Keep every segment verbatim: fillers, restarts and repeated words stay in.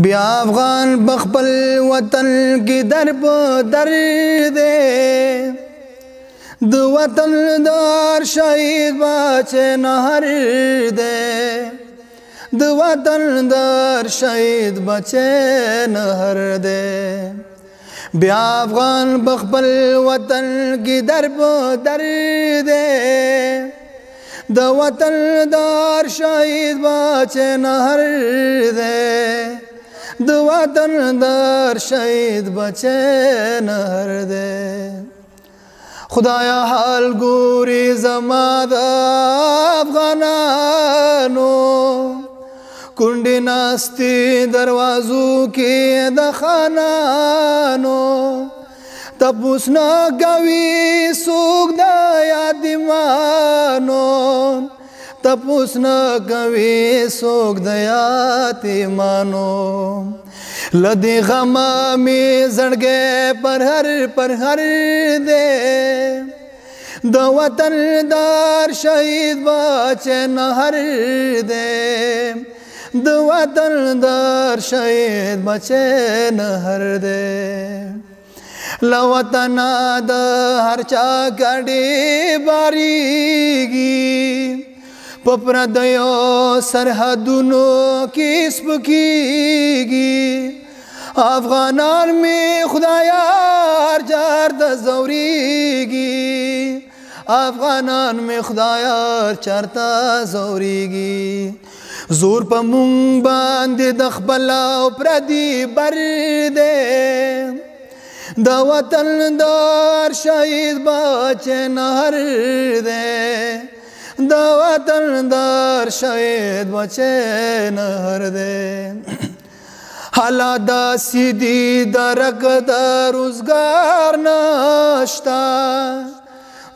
बे अफ़ग़ान बख़्पल वतन की दर पो दर दे दो वतन दार शहीद बाचे नहर दे दो वतन दार शहीद बचे नहर दे। बे अफ़ग़ान बख़्पल वतन की दर पो दर दे दो वतन दार शहीद बाचे नहर दे दो वतन दार शहीद बचे नहर दे। खुदाया हाल गोरी जमाद अफगानानो कुंडी नास्ती दरवाजू के दखानानो तपूस न कवि सूख दया दिमानो तपूस न कवि सोख दयाति मानो। लदे गमा में जड़गे परहर परहर दे दो वतन दार शहीद बाचे नहर दे दो वतन दार शहीद बचे नहर दे। लवतना द हर चा कड़ी बारीगी पप्रदयो सरहदुनो किस पकीगी अफगानार में खुदाया चार्द जोरीगी अफगानान में खुदाया चारता जोरीगी। जोर प मुंग बांधे दखबला प्रदी बर दे द वतन दार शहीद बचे नहर दे दो वतन दार शहीद बचे नहर दे। हालादा सीधी दरक दर रोजगार नाश्ता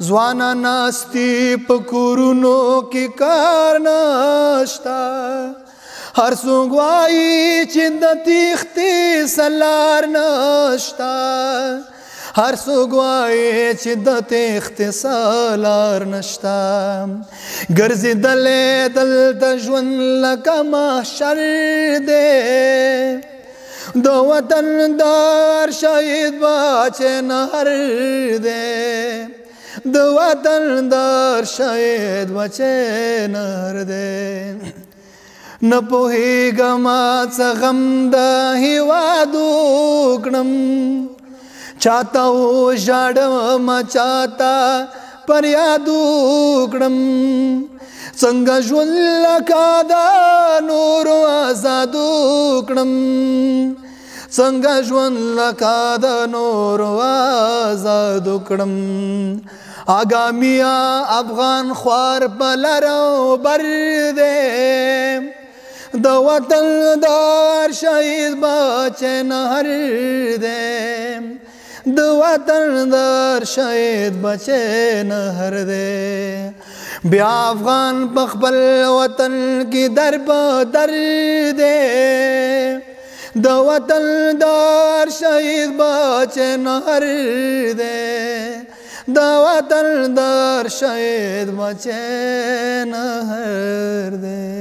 जवाना नास्ती पकुरुनो की कार नाश्ता हर सुगवाई चिंद तीखती सलार नाश्ता हर सुगवाए चिदत इख्तिसालार नश्ता गर्जी दले दल तजवन लका महशर दे दो वतन दार शहीद बाचे नहर दे दो वतन दार शहीद बचे नहर दे। न पोही गमा सगम दाही वादूकणम चाहता हो जाड़ मचाता पर यादूकड़म संग ज्वल्ल कादा नूर आजादूकड़म संग ज्वल्ल कादा नूर आजादूकड़म। आगामिया अफगान ख्वार पलरों बर दे दो वतन दार शहीद बचे नहर दे दो वतन दार शहीद बचे नहर दे। बे अफ़ग़ान बख़्पल वतन की दर प दर दे दो वतन दार शहीद बचे नहर दे दो वतन दार शहीद बचे नहर दे।